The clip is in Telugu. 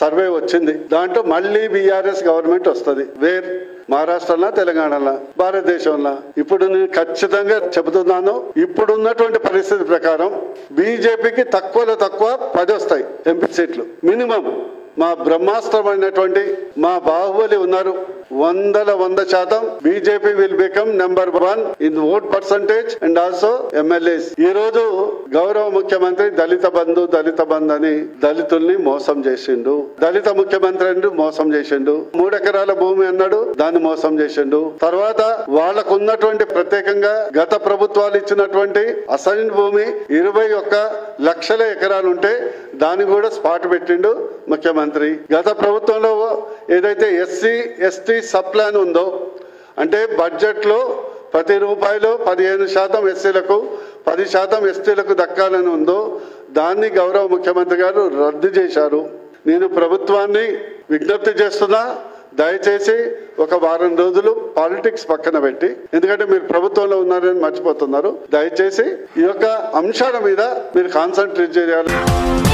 survey వచ్చింది. దాంట్లో మళ్ళీ బీఆర్ఎస్ గవర్నమెంట్ వస్తుంది. వేర్ మహారాష్ట్రలో తెలంగాణలో భారతదేశంలో ఇప్పుడు నేను ఖచ్చితంగా చెబుతున్నాను, ఇప్పుడున్నటువంటి పరిస్థితి ప్రకారం బీజేపీకి తక్కువలో తక్కువ 10 వస్తాయి ఎంపీ సీట్లు మినిమం. మా బ్రహ్మాస్త్రమైనటువంటి మా బాహుబలి ఉన్నారు. 100% BJP will become #1 in vote percentage and also MLAs. ఈ రోజు గౌరవ ముఖ్యమంత్రి దళిత బంధు అని దళితుల్ని మోసం చేసిండు. దళిత ముఖ్యమంత్రి మోసం చేసిండు. 3 ఎకరాల భూమి అన్నాడు, దాన్ని మోసం చేసిండు. తర్వాత వాళ్లకున్నటువంటి ప్రత్యేకంగా గత ప్రభుత్వాలు ఇచ్చినటువంటి అసైన్ భూమి 21 లక్షల ఎకరాలు ఉంటే దాన్ని కూడా స్పాట్ పెట్టిండు ముఖ్యమంత్రి. గత ప్రభుత్వంలో ఏదైతే SC ST సబ్ ప్లాన్ ఉందో, అంటే బడ్జెట్లో ప్రతి రూపాయలో 15% SCలకు 10% STలకు దక్కాలని ఉందో దాన్ని గౌరవ ముఖ్యమంత్రి గారు రద్దు చేశారు. నేను ప్రభుత్వాన్ని విజ్ఞప్తి చేస్తున్నా, దయచేసి ఒక వారం రోజులు పాలిటిక్స్ పక్కన పెట్టి, ఎందుకంటే మీరు ప్రభుత్వంలో ఉన్నారని మర్చిపోతున్నారు, దయచేసి ఈ యొక్క అంశాల మీద మీరు కాన్సన్ట్రేట్ చేయాలి.